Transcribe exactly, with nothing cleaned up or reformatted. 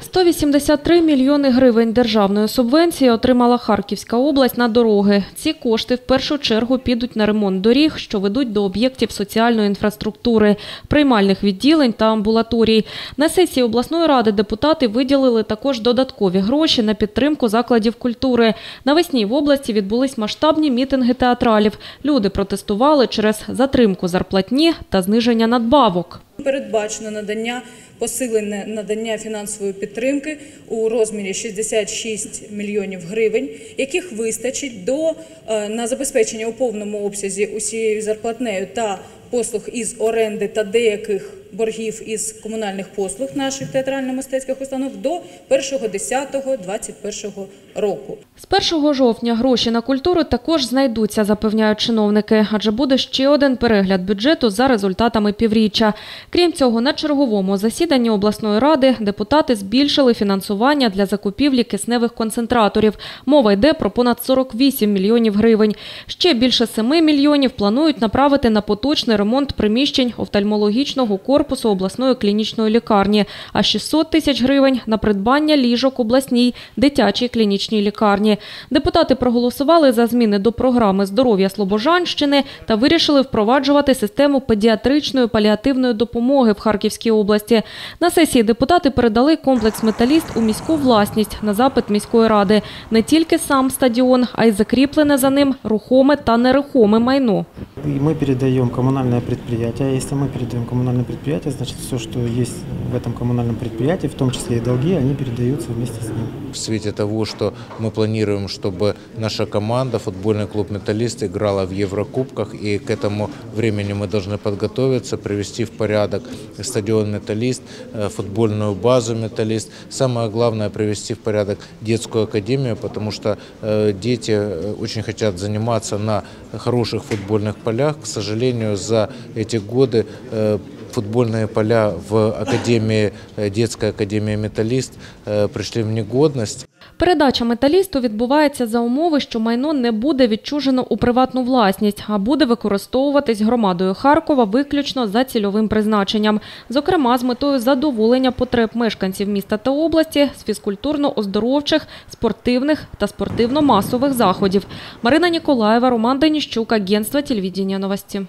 сто вісімдесят три мільйони гривень державної субвенції отримала Харківська область на дороги. Ці кошти в першу чергу підуть на ремонт доріг, що ведуть до об'єктів соціальної інфраструктури, приймальних відділень та амбулаторій. На сесії обласної ради депутати виділили також додаткові гроші на підтримку закладів культури. Навесні в області відбулись масштабні мітинги театралів. Люди протестували через затримку зарплатні та зниження надбавок. Передбачено надання, посилене надання фінансової підтримки у розмірі шістдесят шість мільйонів гривень, яких вистачить до, на забезпечення у повному обсязі усією зарплатнею та послуг із оренди та деяких боргів із комунальних послуг наших театрально-мистецьких установ до першого десятого двадцять першого року. З першого жовтня гроші на культуру також знайдуться, запевняють чиновники, адже буде ще один перегляд бюджету за результатами півріччя. Крім цього, на черговому засіданні обласної ради депутати збільшили фінансування для закупівлі кисневих концентраторів. Мова йде про понад сорок вісім мільйонів гривень. Ще більше семи мільйонів планують направити на поточний ремонт приміщень офтальмологічного корпусу корпусу обласної клінічної лікарні, а шістсот тисяч гривень на придбання ліжок обласній дитячій клінічній лікарні. Депутати проголосували за зміни до програми здоров'я Слобожанщини та вирішили впроваджувати систему педіатричної паліативної допомоги в Харківській області. На сесії депутати передали комплекс «Металіст» у міську власність на запит міської ради. Не тільки сам стадіон, а й закріплене за ним рухоме та нерухоме майно. Ми передаємо комунальне підприємство, а якщо ми передаємо комунальне підприємство, значит, все, что есть в этом коммунальном предприятии, в том числе и долги, они передаются вместе с ним. В свете того, что мы планируем, чтобы наша команда, футбольный клуб «Металіст», играла в Еврокубках, и к этому времени мы должны подготовиться, привести в порядок стадион «Металіст», футбольную базу «Металіст». Самое главное – привести в порядок детскую академию, потому что дети очень хотят заниматься на хороших футбольных полях. К сожалению, за эти годы футбольные поля в академии, детской академии «Металіст» пришли в негодность. Передача «Металісту» відбувається за умови, що майно не буде відчужено у приватну власність, а буде використовуватись громадою Харкова виключно за цільовим призначенням. Зокрема, з метою задоволення потреб мешканців міста та області з фізкультурно-оздоровчих, спортивних та спортивно-масових заходів. Марина Ніколаєва, Роман Даніщук, агентство телевидения новости.